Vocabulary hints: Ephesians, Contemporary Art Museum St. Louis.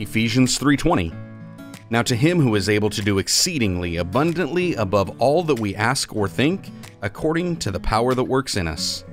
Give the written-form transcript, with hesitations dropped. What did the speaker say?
Ephesians 3:20. Now to him who is able to do exceedingly abundantly above all that we ask or think, according to the power that works in us.